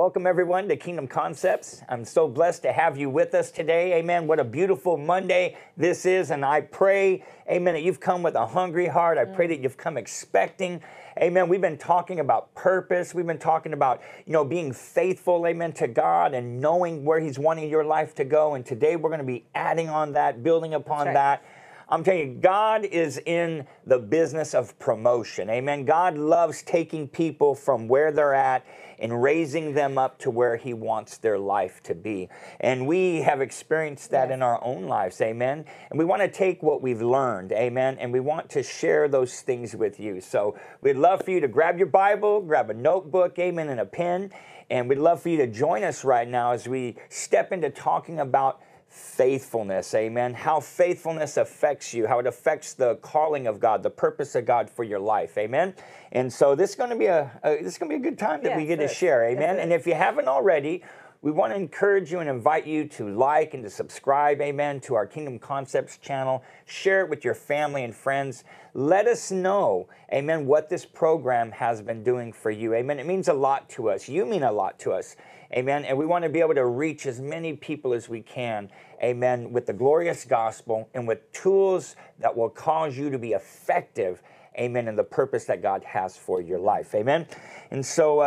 Welcome, everyone, to Kingdom Concepts. I'm so blessed to have you with us today. Amen. What a beautiful Monday this is. And I pray, amen, that you've come with a hungry heart. I pray that you've come expecting. Amen. We've been talking about purpose. We've been talking about, you know, being faithful, amen, to God and knowing where he's wanting your life to go. And today we're going to be adding on that, building upon that. I'm telling you, God is in the business of promotion. Amen. God loves taking people from where they're at and raising them up to where he wants their life to be. And we have experienced that in our own lives. Amen. And we want to take what we've learned. Amen. And we want to share those things with you. So we'd love for you to grab your Bible, grab a notebook, amen, and a pen. And we'd love for you to join us right now as we step into talking about faithfulness, amen. How faithfulness affects you, how it affects the calling of God, the purpose of God for your life, amen. And so this is going to be a good time that we get to share, amen. And if you haven't already, we want to encourage you and invite you to like and to subscribe, amen, to our Kingdom Concepts channel. Share it with your family and friends. Let us know, amen, what this program has been doing for you, amen. It means a lot to us. You mean a lot to us. Amen. And we want to be able to reach as many people as we can, amen, with the glorious gospel and with tools that will cause you to be effective, amen, in the purpose that God has for your life, amen. And so,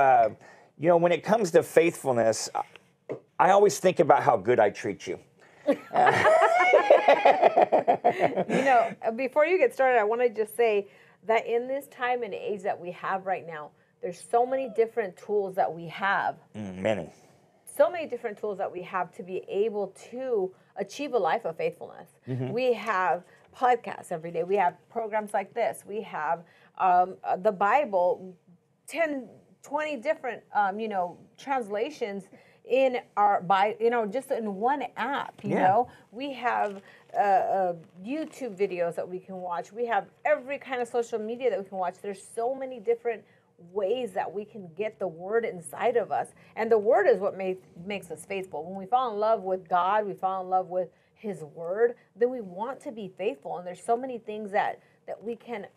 you know, when it comes to faithfulness, I always think about how good I treat you. You know, before you get started, I want to just say that in this time and age that we have right now, there's so many different tools that we have. So many different tools that we have to be able to achieve a life of faithfulness. We have podcasts every day. We have programs like this. We have the Bible, 10, 20 different, you know, translations in our, you know, just in one app, you know. We have YouTube videos that we can watch. We have every kind of social media that we can watch. There's so many different ways that we can get the word inside of us, and the word is what makes us faithful. When we fall in love with God, we fall in love with his word, then we want to be faithful. And there's so many things that we can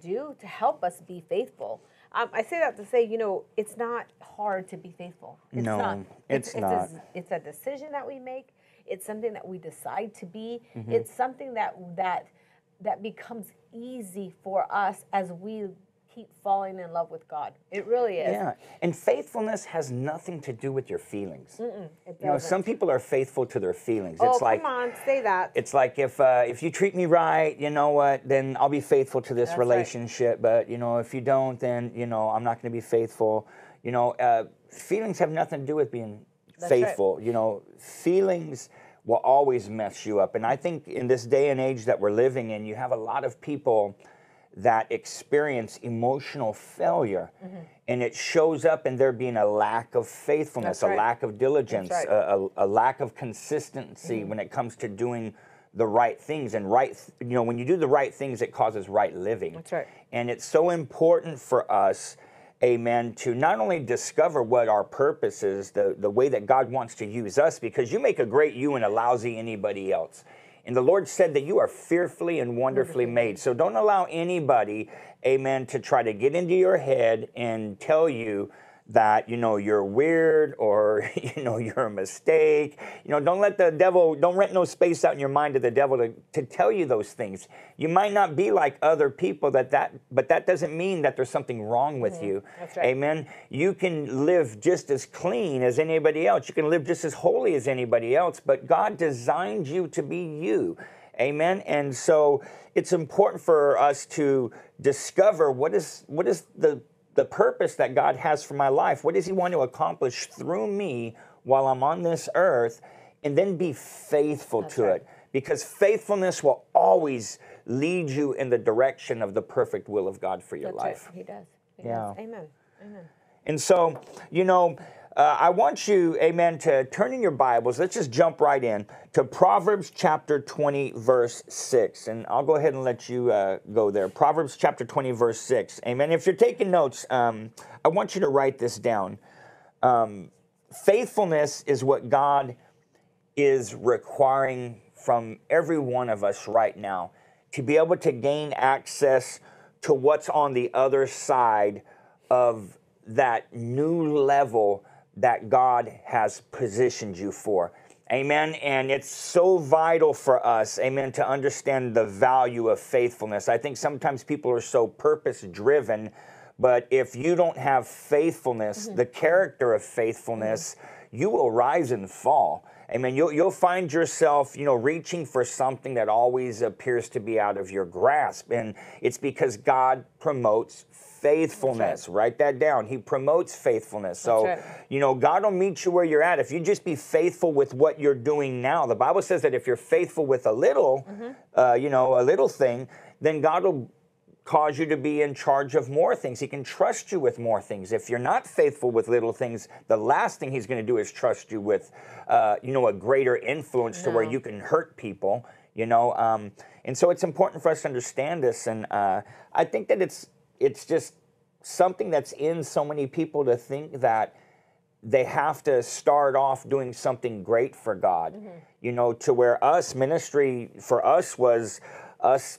do to help us be faithful. I say that to say, you know, it's not hard to be faithful. It's it's a decision that we make. It's something that we decide to be. It's something that becomes easy for us as we keep falling in love with God. It really is. Yeah, and faithfulness has nothing to do with your feelings. You know, some people are faithful to their feelings. Oh, it's like, come on, say that. It's like, if you treat me right, you know what, then I'll be faithful to this relationship. But, you know, if you don't, then, you know, I'm not going to be faithful. You know, feelings have nothing to do with being faithful. You know, feelings will always mess you up. And I think in this day and age that we're living in, you have a lot of people that experience emotional failure, and it shows up in there being a lack of faithfulness, a lack of diligence, a lack of consistency when it comes to doing the right things. And you know, when you do the right things, it causes right living. And it's so important for us, amen, to not only discover what our purpose is, the way that God wants to use us, because you make a great you and a lousy anybody else. And the Lord said that you are fearfully and wonderfully made. So don't allow anybody, amen, to try to get into your head and tell you that, you know, you're weird or, you know, you're a mistake. You know, don't let the devil, don't rent no space out in your mind to the devil to tell you those things. You might not be like other people, but that doesn't mean that there's something wrong with you. Amen. You can live just as clean as anybody else. You can live just as holy as anybody else, but God designed you to be you. Amen. And so it's important for us to discover what is the purpose that God has for my life. What does he want to accomplish through me while I'm on this earth? And then be faithful to it, because faithfulness will always lead you in the direction of the perfect will of God for your life. He does. He does. Amen. Amen. And so, you know, I want you, amen, to turn in your Bibles. Let's just jump right in to Proverbs chapter 20, verse 6. And I'll go ahead and let you go there. Proverbs chapter 20, verse 6. Amen. If you're taking notes, I want you to write this down. Faithfulness is what God is requiring from every one of us right now to be able to gain access to what's on the other side of that new level that God has positioned you for. Amen. And it's so vital for us, amen, to understand the value of faithfulness. I think sometimes people are so purpose-driven, but if you don't have faithfulness, the character of faithfulness, you will rise and fall. Amen. You'll find yourself, you know, reaching for something that always appears to be out of your grasp. And it's because God promotes faithfulness. Right. Write that down. He promotes faithfulness. So, you know, God will meet you where you're at. If you just be faithful with what you're doing now, the Bible says that if you're faithful with a little, you know, a little thing, then God will cause you to be in charge of more things. He can trust you with more things. If you're not faithful with little things, the last thing he's going to do is trust you with, you know, a greater influence to where you can hurt people, you know. And so it's important for us to understand this. And I think that it's just something that's in so many people to think that they have to start off doing something great for God, you know, to where us, ministry for us was us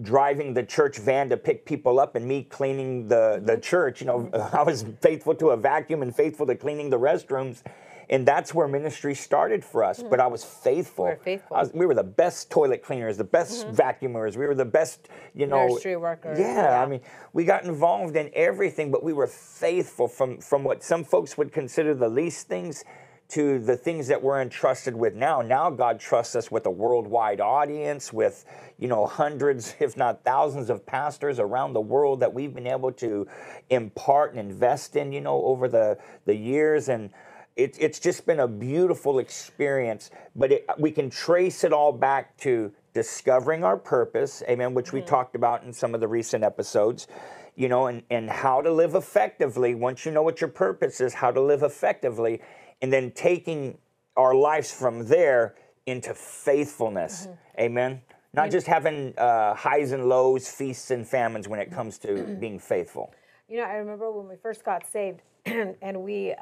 driving the church van to pick people up and me cleaning the church. You know, I was faithful to a vacuum and faithful to cleaning the restrooms. And that's where ministry started for us. But I was faithful. We were faithful. We were the best toilet cleaners, the best vacuumers. We were the best, you know. Nursery workers. Yeah, I mean, we got involved in everything, but we were faithful from what some folks would consider the least things to the things that we're entrusted with now. Now God trusts us with a worldwide audience, with, you know, hundreds, if not thousands of pastors around the world that we've been able to impart and invest in, you know, over the years. And it's just been a beautiful experience. But we can trace it all back to discovering our purpose, amen, which we talked about in some of the recent episodes, you know, and how to live effectively. Once you know what your purpose is, how to live effectively, and then taking our lives from there into faithfulness, amen? Not just having highs and lows, feasts and famines when it comes to being faithful. You know, I remember when we first got saved and we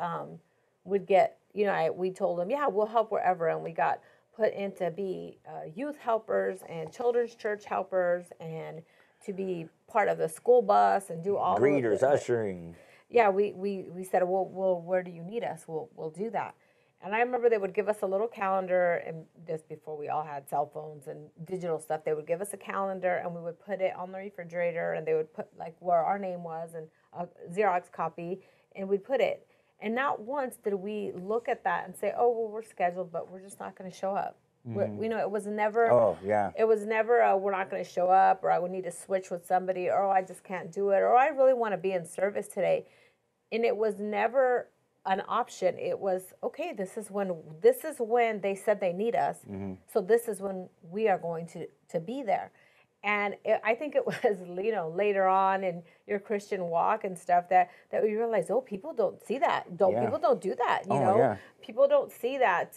would get, you know, we told them, yeah, we'll help wherever. And we got put in to be youth helpers and children's church helpers and to be part of the school bus and do all greeters, ushering. Yeah, we said, well, where do you need us? We'll do that. And I remember they would give us a little calendar, and this before we all had cell phones and digital stuff, they would give us a calendar, and we would put it on the refrigerator, and they would put, like, where our name was and a Xerox copy, and we'd put it. And not once did we look at that and say, oh, well, we're scheduled, but we're just not going to show up. You know, it was never, it was never a, we're not going to show up, or I would need to switch with somebody, or oh, I just can't do it, or I really want to be in service today. And it was never an option. It was, okay, this is when they said they need us. So this is when we are going to be there. And I think it was, you know, later on in your Christian walk and stuff that we realized, oh, people don't see that. People don't do that. You know, people don't see that,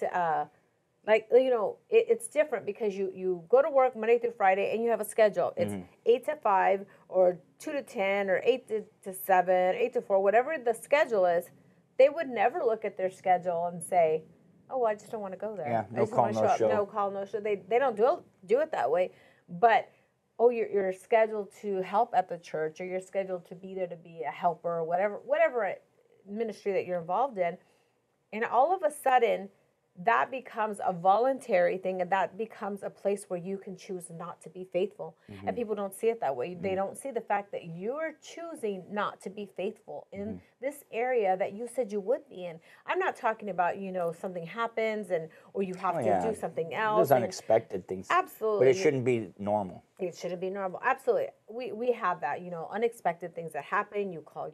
like, you know, it's different because you go to work Monday through Friday and you have a schedule. It's 8 to 5 or 2 to 10 or 8 to 7, 8 to 4, whatever the schedule is. They would never look at their schedule and say, oh, well, I just don't want to go there. Yeah, no call, no show. No call, no show. They don't do it that way. But, oh, you're scheduled to help at the church, or you're scheduled to be there to be a helper, or whatever ministry that you're involved in. And all of a sudden, that becomes a voluntary thing, and that becomes a place where you can choose not to be faithful. And people don't see it that way. They don't see the fact that you're choosing not to be faithful in this area that you said you would be in. I'm not talking about, you know, something happens and or you have to do something else. Those unexpected things. Absolutely. But it shouldn't be normal. It shouldn't be normal. Absolutely. We have that, you know, unexpected things that happen. You call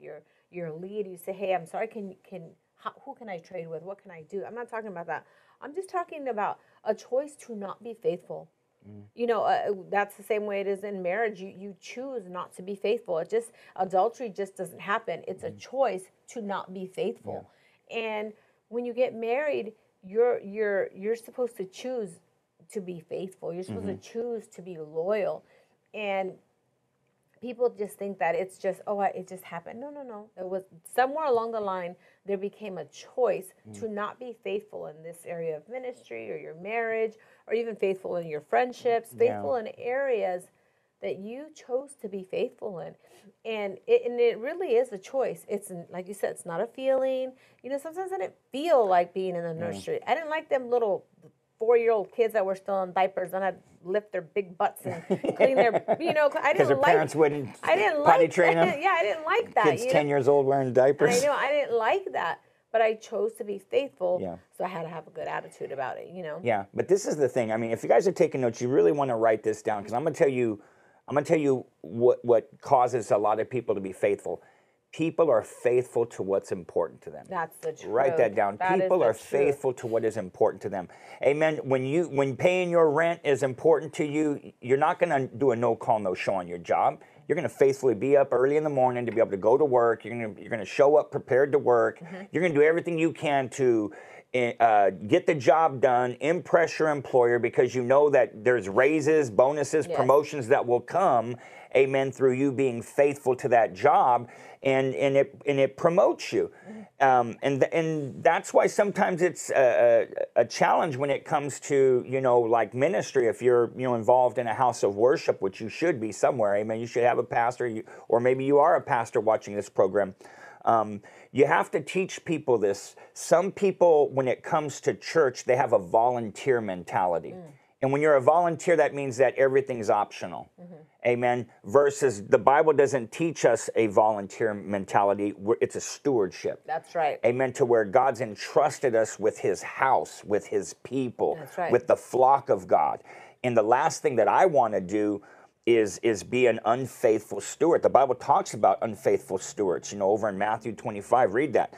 your lead. You say, hey, I'm sorry, who can I trade with? What can I do? I'm not talking about that. I'm just talking about a choice to not be faithful. You know, that's the same way it is in marriage. You choose not to be faithful. It just, adultery just doesn't happen. It's a choice to not be faithful. And when you get married, you're supposed to choose to be faithful. You're supposed to choose to be loyal. And people just think that it's just, oh, it just happened. No. It was somewhere along the line, there became a choice to not be faithful in this area of ministry or your marriage, or even faithful in your friendships, faithful in areas that you chose to be faithful in. And it really is a choice. It's, like you said, it's not a feeling. You know, sometimes I didn't feel like being in the nursery. I didn't like them little four-year-old kids that were still in diapers and had lift their big butts and clean their, you know, I didn't like. Because parents wouldn't potty train them. Yeah, I didn't like that. Kids 10 years old wearing diapers. I know, I didn't like that. But I chose to be faithful, so I had to have a good attitude about it, you know? Yeah, but this is the thing. I mean, if you guys are taking notes, you really want to write this down, because I'm going to tell you, what causes a lot of people to be faithful. People are faithful to what's important to them. That's the truth. Write that down. People are faithful to what is important to them. Amen. When paying your rent is important to you, you're not going to do a no call, no show on your job. You're going to faithfully be up early in the morning to be able to go to work. You're going to show up prepared to work. Mm-hmm. You're going to do everything you can to get the job done, impress your employer, because you know that there's raises, bonuses, promotions that will come, amen, through you being faithful to that job, and it promotes you. And that's why sometimes it's a challenge when it comes to, you know, like ministry. If you're, you know, involved in a house of worship, which you should be somewhere, amen, you should have a pastor, or maybe you are a pastor watching this program. You have to teach people this. Some people, when it comes to church, they have a volunteer mentality. Mm. And when you're a volunteer, that means that everything's optional. Mm-hmm. Amen. Versus the Bible doesn't teach us a volunteer mentality. It's a stewardship. That's right. Amen. To where God's entrusted us with his house, with his people, that's right, with the flock of God. And the last thing that I want to do is be an unfaithful steward. The Bible talks about unfaithful stewards. You know, over in Matthew 25, read that.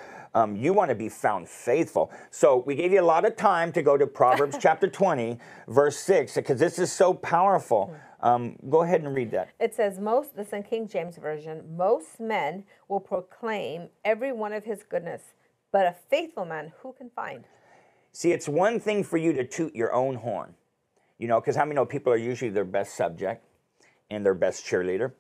You want to be found faithful. So we gave you a lot of time to go to Proverbs chapter 20, verse 6, because this is so powerful. Go ahead and read that. It says, this is in King James Version, most men will proclaim every one of his goodness, but a faithful man who can find? See, it's one thing for you to toot your own horn, you know, because how many know people are usually their best subject and their best cheerleader?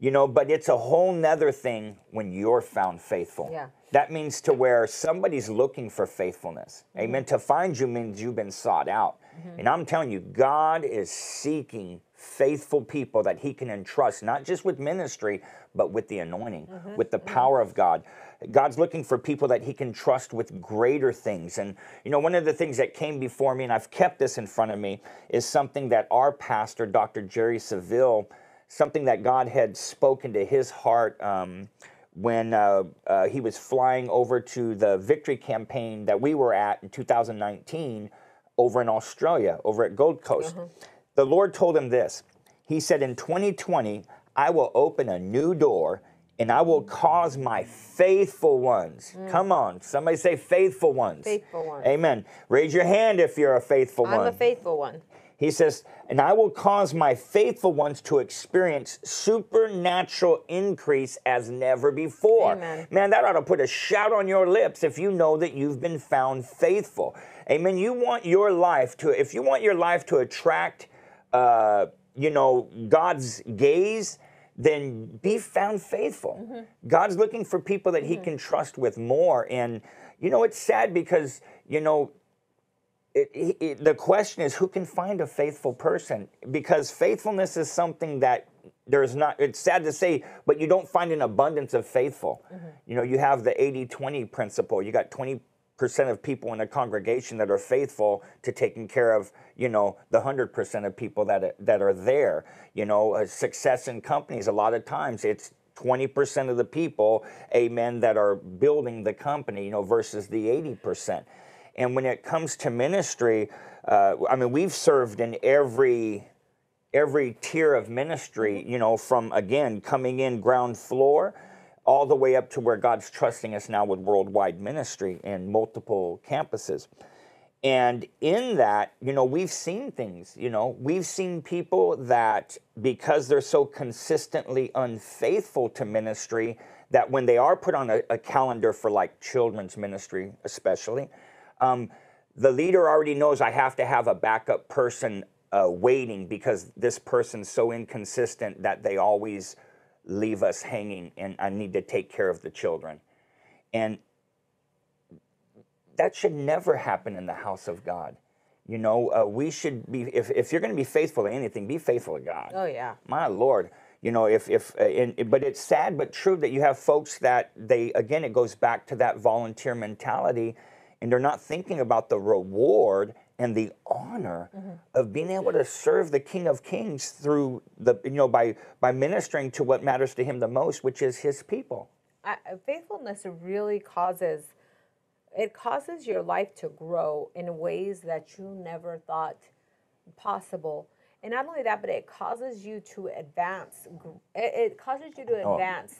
You know, but it's a whole nother thing when you're found faithful. Yeah. That means to where somebody's looking for faithfulness. Mm-hmm. Amen. To find you means you've been sought out. Mm-hmm. And I'm telling you, God is seeking faithful people that he can entrust, not just with ministry, but with the anointing, mm-hmm, with the power of God. God's looking for people that he can trust with greater things. And, you know, one of the things that came before me, and I've kept this in front of me, is something that our pastor, Dr. Jerry Seville, something that God had spoken to his heart when he was flying over to the victory campaign that we were at in 2019 over in Australia, over at Gold Coast. Mm-hmm. The Lord told him this. He said, in 2020, I will open a new door and I will cause my faithful ones. Mm. Come on, somebody say faithful ones. Faithful ones. Amen. Raise your hand if you're a faithful one. I'm a faithful one. He says, and I will cause my faithful ones to experience supernatural increase as never before. Amen. Man, that ought to put a shout on your lips if you know that you've been found faithful. Amen. You want your life to, if you want your life to attract, you know, God's gaze, then be found faithful. Mm-hmm. God's looking for people that mm-hmm he can trust with more. And, you know, it's sad because, you know, the question is, who can find a faithful person? Because faithfulness is something that there's not, it's sad to say, but you don't find an abundance of faithful. Mm-hmm. You know, you have the 80-20 principle. You got 20% of people in a congregation that are faithful to taking care of, you know, the 100% of people that are there. You know, success in companies, a lot of times it's 20% of the people, amen, that are building the company, you know, versus the 80%. And when it comes to ministry, I mean, we've served in every tier of ministry, you know, from, again, coming in ground floor all the way up to where God's trusting us now with worldwide ministry and multiple campuses. And in that, you know, we've seen things, you know, we've seen people that because they're so consistently unfaithful to ministry, that when they are put on a calendar for like children's ministry especially, the leader already knows I have to have a backup person waiting because this person's so inconsistent that they always leave us hanging, and I need to take care of the children. And that should never happen in the house of God. You know, we should be, if you're going to be faithful to anything, be faithful to God. Oh, yeah. My Lord. You know, but it's sad but true that you have folks that they, again, it goes back to that volunteer mentality, and they're not thinking about the reward and the honor of being able to serve the King of Kings through the, you know, by ministering to what matters to him the most, which is his people. Faithfulness really causes your life to grow in ways that you never thought possible. And not only that, but it causes you to advance. It causes you to advance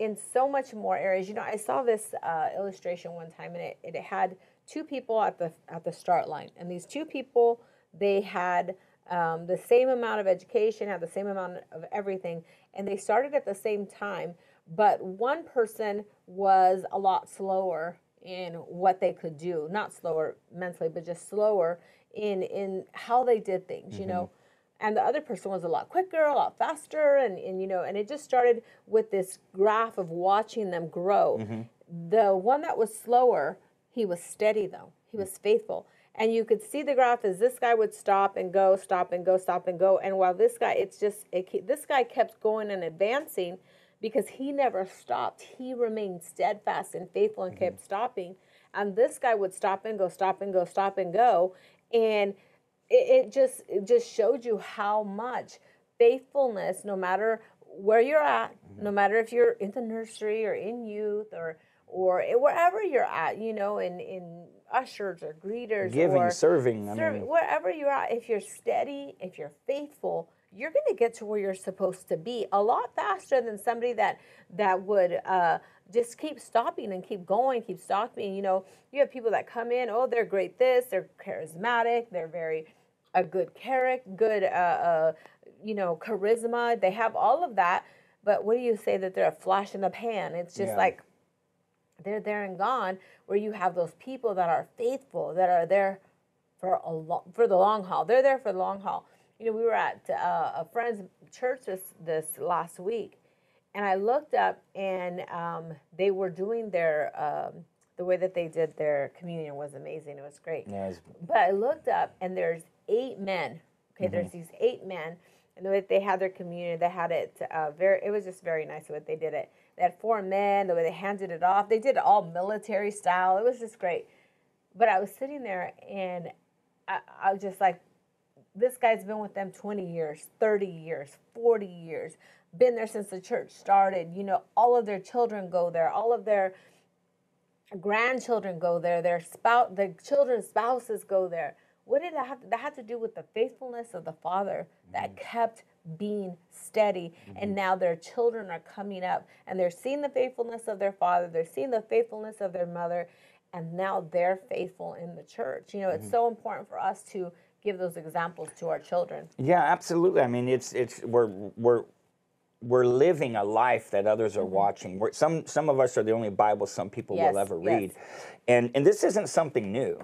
in so much more areas. You know, I saw this illustration one time, and it had two people at the start line. And these two people, they had the same amount of education, had the same amount of everything, and they started at the same time. But one person was a lot slower in what they could do. Not slower mentally, but just slower in how they did things, you know, and the other person was a lot quicker, a lot faster, and you know, and it just started with this graph of watching them grow. The one that was slower, he was steady though. He was faithful. And you could see the graph as this guy would stop and go, stop and go, stop and go. And while this guy, this guy kept going and advancing because he never stopped. He remained steadfast and faithful and kept stopping. And this guy would stop and go, stop and go, stop and go. And it just showed you how much faithfulness, no matter where you're at, no matter if you're in the nursery or in youth or wherever you're at, you know, in ushers or greeters, serving, wherever you're at, if you're steady, if you're faithful, you're going to get to where you're supposed to be a lot faster than somebody that would just keep stopping and keep going, keep stopping. You know, you have people that come in, oh, they're great this, they're charismatic, they're very good charisma. They have all of that, but what do you say that they're a flash in the pan? It's just like they're there and gone, where you have those people that are faithful, that are there for the long haul. They're there for the long haul. You know, we were at a friend's church this last week, and I looked up, and they were doing their the way that they did their communion was amazing. It was great. Yeah, but I looked up, and there's 8 men. Okay, there's these 8 men, and the way that they had their communion, they had it it was just very nice the way they did it. They had 4 men, the way they handed it off. They did it all military style. It was just great. But I was sitting there, and I was just like, this guy's been with them 20 years, 30 years, 40 years, been there since the church started. You know, all of their children go there. All of their grandchildren go there. The children's spouses go there. What did that had to do with the faithfulness of the Father that kept being steady? And now their children are coming up, and they're seeing the faithfulness of their father. They're seeing the faithfulness of their mother, and now they're faithful in the church. You know, it's so important for us to give those examples to our children. Yeah, absolutely. I mean, we're living a life that others are watching. Some of us are the only Bible some people will ever read, and this isn't something new.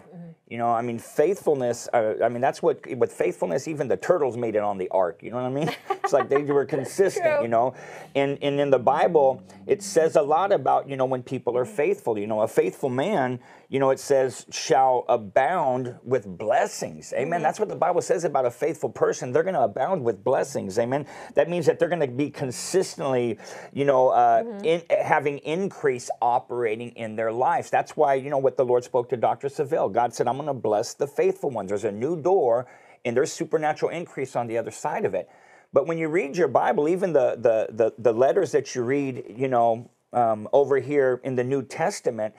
You know, I mean, faithfulness. I mean, that's what with faithfulness. Even the turtles made it on the ark. You know what I mean? It's like they were consistent. True. You know, and in the Bible, it says a lot about, you know, when people are faithful. You know, a faithful man, you know, it says, shall abound with blessings. Amen. That's what the Bible says about a faithful person. They're going to abound with blessings. Amen. That means that they're going to be consistently, you know, having increase operating in their lives. That's why, you know, what the Lord spoke to Dr. Seville. God said, I'm going to bless the faithful ones. There's a new door, and there's supernatural increase on the other side of it. But when you read your Bible, even the letters that you read, you know, over here in the New Testament,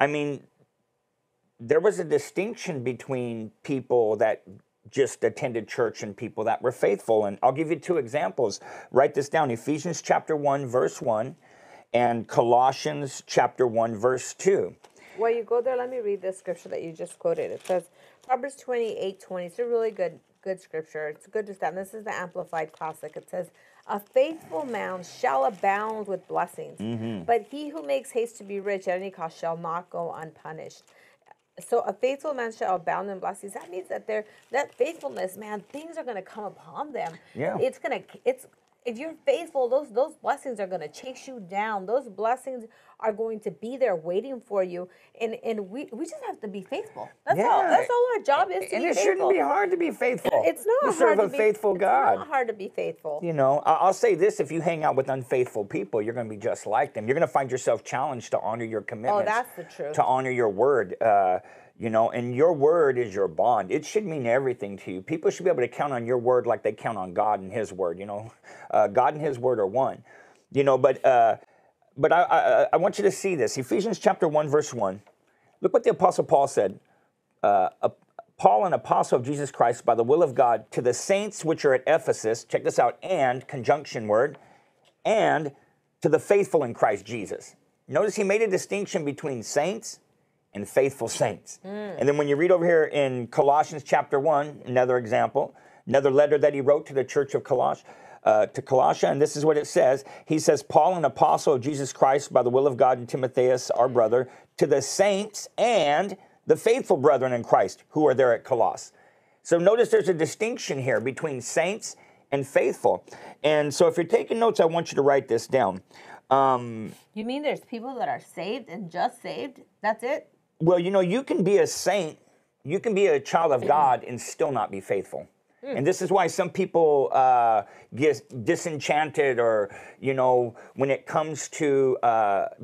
I mean, there was a distinction between people that just attended church and people that were faithful. And I'll give you 2 examples. Write this down. Ephesians chapter 1, verse 1, and Colossians chapter 1, verse 2. While you go there, let me read this scripture that you just quoted. It says, Proverbs 28:20. It's a really good scripture. It's good to stand. This is the Amplified Classic. It says, a faithful man shall abound with blessings, but he who makes haste to be rich at any cost shall not go unpunished. So a faithful man shall abound in blessings. That means that faithfulness, man, things are going to come upon them. Yeah. It's going to, it's, If you're faithful, those blessings are going to chase you down. Those blessings are going to be there waiting for you. And we just have to be faithful. That's all. That's all our job is. To and be it faithful. Shouldn't be hard to be faithful. It's not hard serve to serve a faithful God. It's not hard to be faithful. You know, I'll say this: if you hang out with unfaithful people, you're going to be just like them. You're going to find yourself challenged to honor your commitments. Oh, that's the truth. To honor your word. You know, and your word is your bond. It should mean everything to you. People should be able to count on your word like they count on God and His word. You know, God and His word are one. You know, but I want you to see this. Ephesians chapter 1, verse 1. Look what the Apostle Paul said. Paul, an apostle of Jesus Christ, by the will of God, to the saints which are at Ephesus. Check this out. And, conjunction word, and to the faithful in Christ Jesus. Notice he made a distinction between saints and faithful saints. Mm. And then when you read over here in Colossians chapter 1, another example, another letter that he wrote to the church of Colossae, to Colossia, and this is what it says. He says, Paul, an apostle of Jesus Christ, by the will of God, and Timotheus, our brother, to the saints and the faithful brethren in Christ who are there at Colossae. So notice there's a distinction here between saints and faithful. And so if you're taking notes, I want you to write this down. You mean there's people that are saved and just saved? That's it? Well, you know, you can be a saint, you can be a child of God and still not be faithful. Mm. And this is why some people get disenchanted or, you know, when it comes to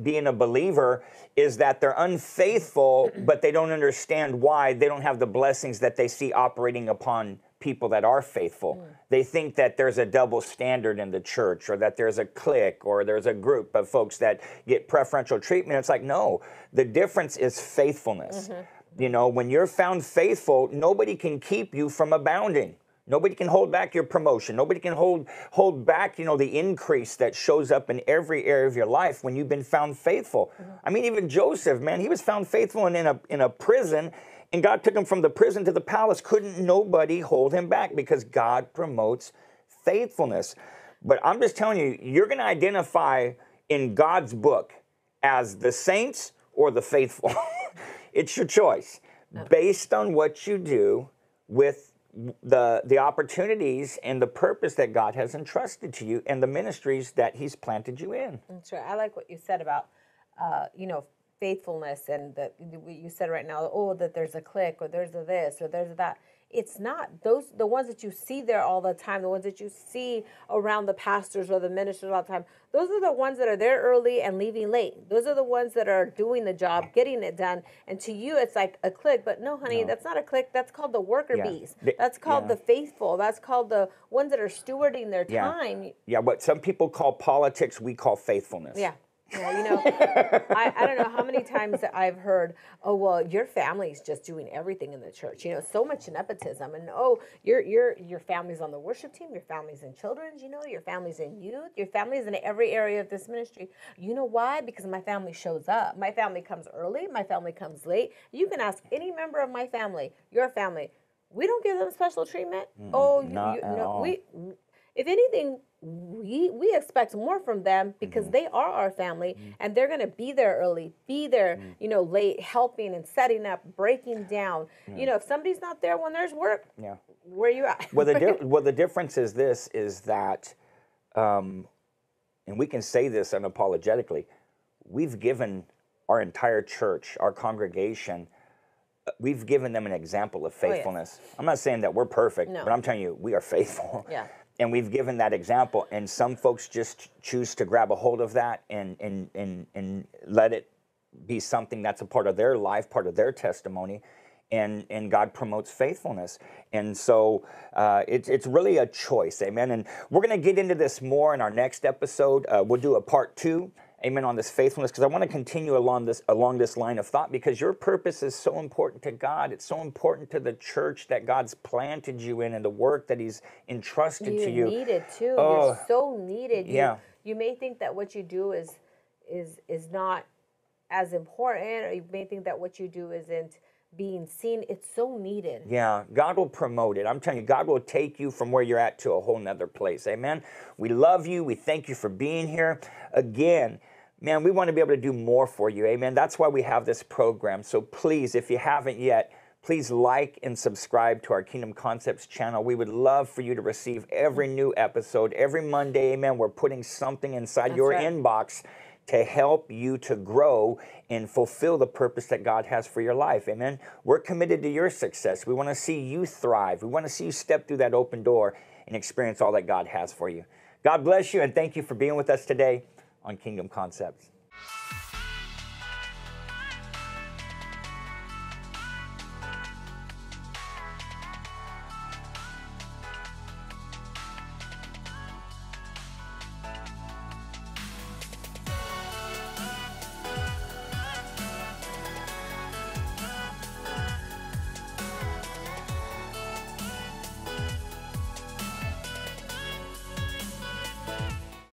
being a believer, is that they're unfaithful, but they don't understand why they don't have the blessings that they see operating upon people that are faithful. Mm. They think that there's a double standard in the church, or that there's a clique, or there's a group of folks that get preferential treatment. It's like, no, the difference is faithfulness. Mm-hmm. You know, when you're found faithful, nobody can keep you from abounding. Nobody can hold back your promotion. Nobody can hold back, you know, the increase that shows up in every area of your life when you've been found faithful. Mm-hmm. I mean, even Joseph, man, he was found faithful and in a prison, and God took him from the prison to the palace. Couldn't nobody hold him back, because God promotes faithfulness. But I'm just telling you, you're going to identify in God's book as the saints or the faithful. It's your choice based on what you do with the opportunities and the purpose that God has entrusted to you and the ministries that He's planted you in. That's right. I like what you said about, you know, faithfulness, and that you said right now, oh, that there's a clique, or there's a this, or there's a that. It's not those, the ones that you see there all the time, the ones that you see around the pastors or the ministers all the time. Those are the ones that are there early and leaving late. Those are the ones that are doing the job, getting it done. And to you, it's like a clique. But no, honey, no, that's not a clique. That's called the worker bees. That's called the faithful. That's called the ones that are stewarding their time. Yeah, what some people call politics, we call faithfulness. Yeah. Yeah, you know, I don't know how many times I've heard, oh, well, your family's just doing everything in the church. You know, so much nepotism. And, oh, your family's on the worship team. Your family's in children's, you know. Your family's in youth. Your family's in every area of this ministry. You know why? Because my family shows up. My family comes early. My family comes late. You can ask any member of my family, your family. We don't give them special treatment. Oh, no. We, if anything, we expect more from them, because they are our family, and they're going to be there early, be there, you know, late, helping and setting up, breaking down. You know, if somebody's not there when there's work, where you at? Well, the difference is this, is that, and we can say this unapologetically, we've given our entire church, our congregation, we've given them an example of faithfulness. Oh, yes. I'm not saying that we're perfect, but I'm telling you, we are faithful. Yeah. And we've given that example, and some folks just choose to grab a hold of that and let it be something that's a part of their life, part of their testimony, and God promotes faithfulness. And so it's really a choice, amen? And we're going to get into this more in our next episode. We'll do a part 2, amen, on this faithfulness, because I want to continue along this line of thought, because your purpose is so important to God. It's so important to the church that God's planted you in, and the work that He's entrusted to you. You need it too. Oh, you're so needed. Yeah. You may think that what you do is not as important, or you may think that what you do isn't being seen. It's so needed. Yeah, God will promote it. I'm telling you, God will take you from where you're at to a whole nother place. Amen. We love you. We thank you for being here. Again, man, we want to be able to do more for you. Amen. That's why we have this program. So please, if you haven't yet, Please like and subscribe to our Kingdom Concepts channel. We would love for you to receive every new episode. Every Monday, amen, we're putting something inside your inbox to help you to grow and fulfill the purpose that God has for your life. Amen. We're committed to your success. We want to see you thrive. We want to see you step through that open door and experience all that God has for you. God bless you, and thank you for being with us today on Kingdom Concepts.